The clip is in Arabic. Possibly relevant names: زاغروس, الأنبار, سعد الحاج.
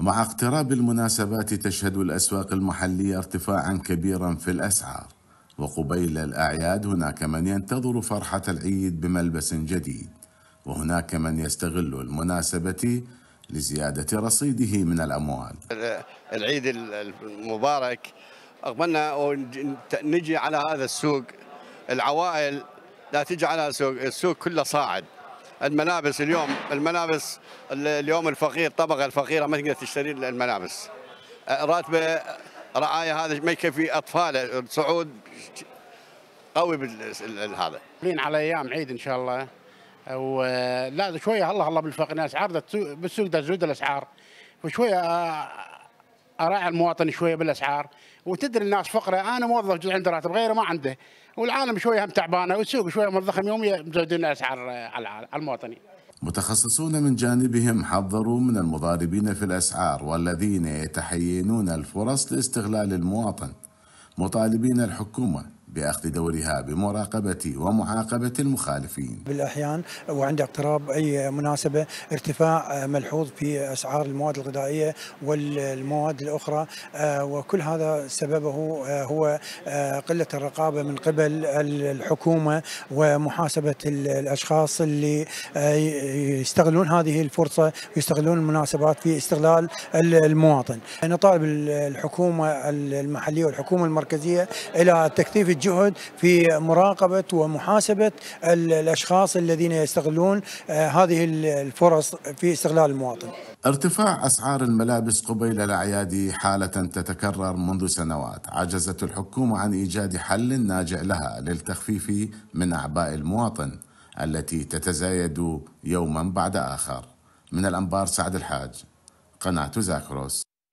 مع اقتراب المناسبات تشهد الأسواق المحلية ارتفاعا كبيرا في الأسعار، وقبيل الأعياد هناك من ينتظر فرحة العيد بملبس جديد، وهناك من يستغل المناسبة لزيادة رصيده من الأموال. العيد المبارك، أتمنى نجي على هذا السوق، العوائل لا تجي على السوق، السوق كله صاعد. الملابس اليوم، الفقير، الطبقة الفقيرة ما تقدر تشتري الملابس، راتبه رعاية هذا ما يكفي أطفاله، صعود قوي هذا. على أيام عيد إن شاء الله، ولا شوية الله الله بالفقر، الأسعار بالسوق تزود الأسعار، وشوية أراعي المواطن شوية بالأسعار، وتدري الناس فقرة. أنا موظف جزء عندي راتب، غيره ما عنده، والعالم شوية هم تعبانة، والسوق شوية منضخم يوميا، مزودين الأسعار على المواطنين. متخصصون من جانبهم حذروا من المضاربين في الأسعار والذين يتحينون الفرص لاستغلال المواطن، مطالبين الحكومة بأخذ دورها بمراقبة ومعاقبة المخالفين. بالأحيان وعند اقتراب أي مناسبة ارتفاع ملحوظ في أسعار المواد الغذائية والمواد الأخرى، وكل هذا سببه هو قلة الرقابة من قبل الحكومة ومحاسبة الأشخاص اللي يستغلون هذه الفرصة ويستغلون المناسبات في استغلال المواطن. نطالب الحكومة المحلية والحكومة المركزية إلى تكثيف جهد في مراقبة ومحاسبة الأشخاص الذين يستغلون هذه الفرص في استغلال المواطن. ارتفاع أسعار الملابس قبيل الأعياد حالة تتكرر منذ سنوات، عجزت الحكومة عن إيجاد حل ناجع لها للتخفيف من أعباء المواطن التي تتزايد يوما بعد آخر. من الأنبار، سعد الحاج، قناة زاغروس.